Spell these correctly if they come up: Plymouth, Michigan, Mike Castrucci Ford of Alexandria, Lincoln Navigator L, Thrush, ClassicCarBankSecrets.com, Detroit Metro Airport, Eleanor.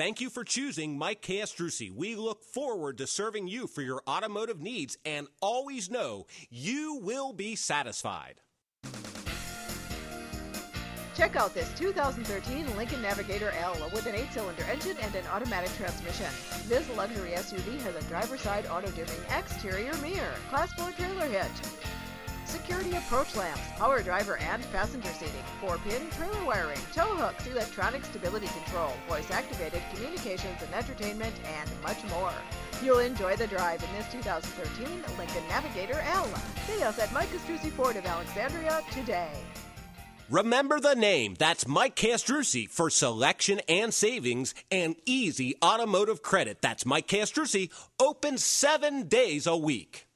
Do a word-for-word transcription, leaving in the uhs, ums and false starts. Thank you for choosing Mike Castrucci. We look forward to serving you for your automotive needs, and always know you will be satisfied. Check out this two thousand thirteen Lincoln Navigator L with an eight-cylinder engine and an automatic transmission. This luxury S U V has a driver's side auto-dimming exterior mirror, class four trailer hitch, security approach lamps, power driver and passenger seating, four-pin trailer wiring, tow hooks, electronic stability control, voice-activated communications and entertainment, and much more. You'll enjoy the drive in this two thousand thirteen Lincoln Navigator L. See us at Mike Castrucci Ford of Alexandria today. Remember the name. That's Mike Castrucci for selection and savings and easy automotive credit. That's Mike Castrucci, open seven days a week.